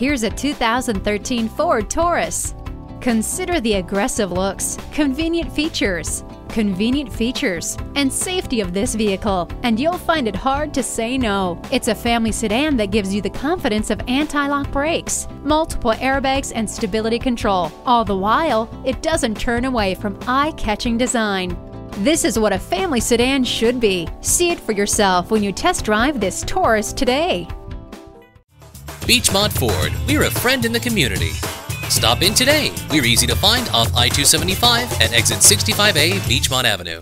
Here's a 2013 Ford Taurus. Consider the aggressive looks, convenient features, and safety of this vehicle, and you'll find it hard to say no. It's a family sedan that gives you the confidence of anti-lock brakes, multiple airbags, and stability control. All the while, it doesn't turn away from eye-catching design. This is what a family sedan should be. See it for yourself when you test drive this Taurus today. Beechmont Ford, we're a friend in the community. Stop in today. We're easy to find off I-275 at exit 65A, Beechmont Avenue.